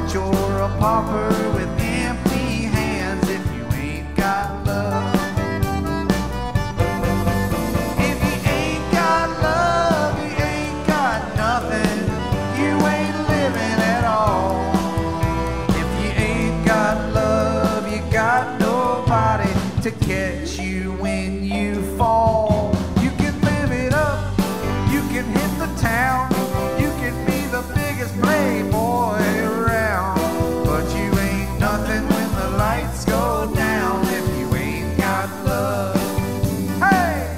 But you're a pauper with empty hands if you ain't got love. If you ain't got love, you ain't got nothing. You ain't living at all. If you ain't got love, you got nobody to catch you when you fall. You can live it up, you can hit the town, you can be the biggest playboy around, but you ain't nothing when the lights go down if you ain't got love. Hey!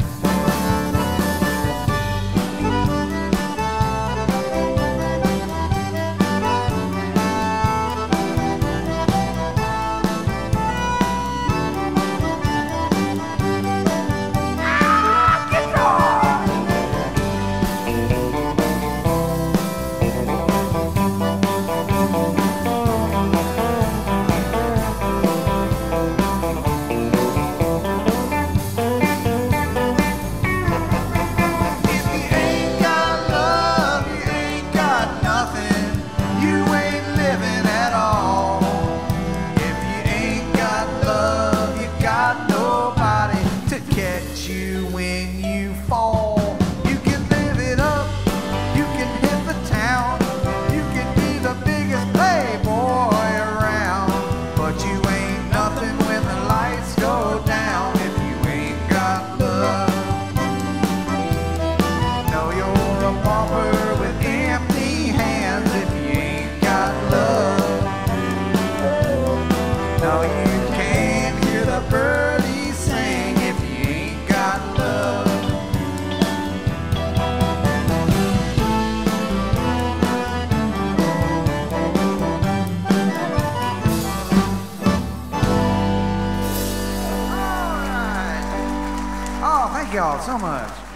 Thank y'all so much.